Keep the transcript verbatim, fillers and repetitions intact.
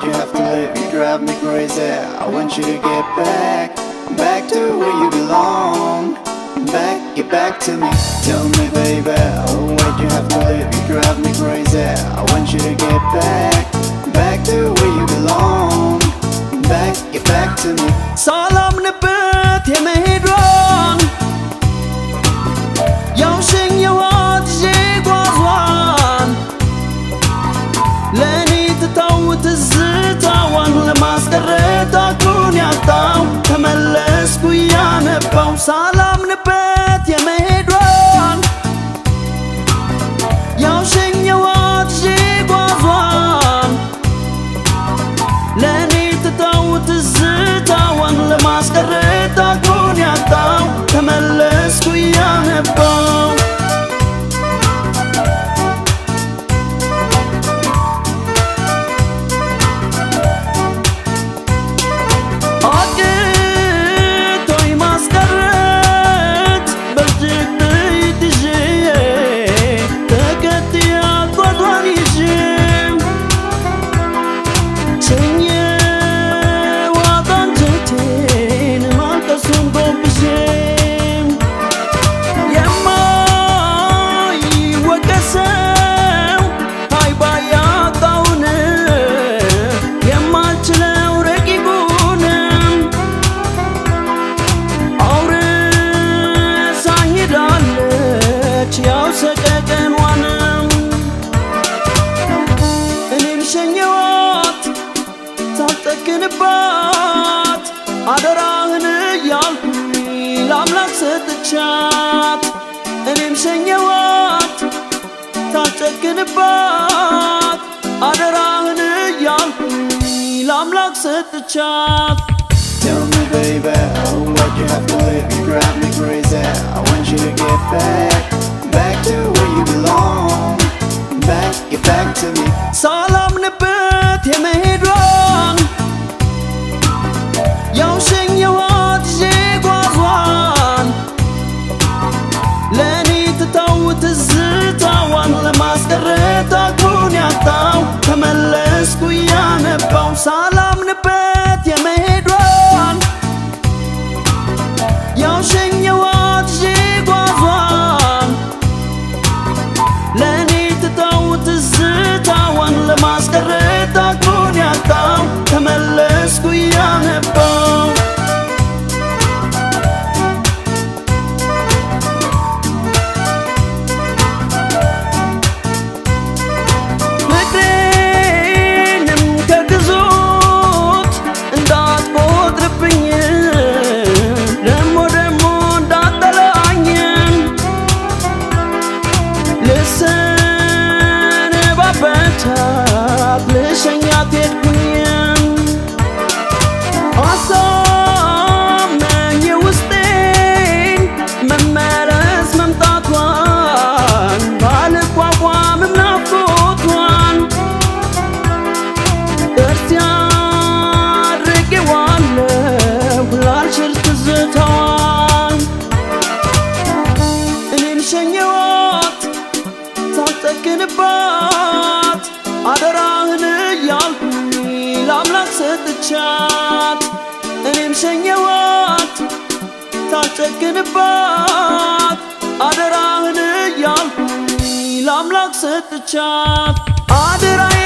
that you have to live. You drive me crazy. I want you to get back, back to where you belong. Back, get back to me. Tell me, baby, oh, what you have to live. You drive me crazy. I want you to get back, back to where you belong. Back, get back to me. Salam nebet hemedron. Yo sing your heart, she was one. Lenny to tow to zita one. The master red dog, Kunya town. Come and let's go, Yana Pong. Salam nebet hemedron. Yo sing your heart, she was one. Lenny to tow to zita one. The master red dog, Kunya town. Come and let's go, Yana Pong. Chop. Tell me, baby, oh, what you have to live. You drive me crazy. I want you to get back, back to where you belong. Back, get back to me. Salam nebet hemedron. Yo sing your heart, she was one. Lenny to tow to zita one. The master red dog, Kunya town. Come and let's go, Yana Pong. Salam nebet. Chop.